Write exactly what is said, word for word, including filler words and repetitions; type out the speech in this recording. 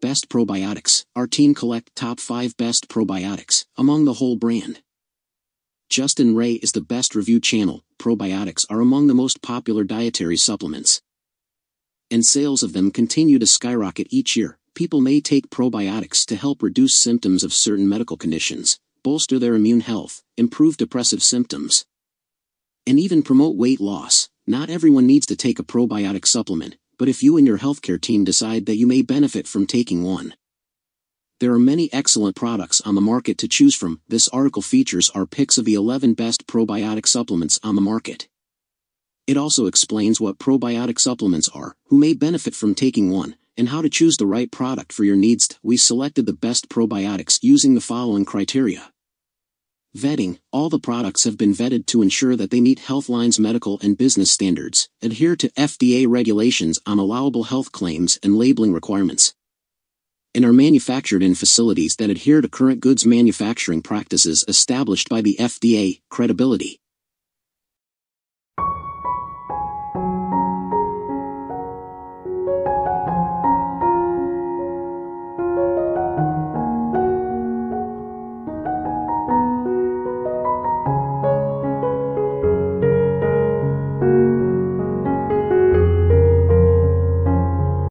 Best probiotics. Our team collect top five best probiotics among the whole brand. Jastin Ray is the best review channel. Probiotics are among the most popular dietary supplements, and sales of them continue to skyrocket each year. People may take probiotics to help reduce symptoms of certain medical conditions, bolster their immune health, improve depressive symptoms, and even promote weight loss. Not everyone needs to take a probiotic supplement, but if you and your healthcare team decide that you may benefit from taking one, there are many excellent products on the market to choose from. This article features our picks of the eleven best probiotic supplements on the market. It also explains what probiotic supplements are, who may benefit from taking one, and how to choose the right product for your needs. We selected the best probiotics using the following criteria. Vetting. All the products have been vetted to ensure that they meet Healthline's medical and business standards, adhere to F D A regulations on allowable health claims and labeling requirements, and are manufactured in facilities that adhere to current goods manufacturing practices established by the F D A. Credibility.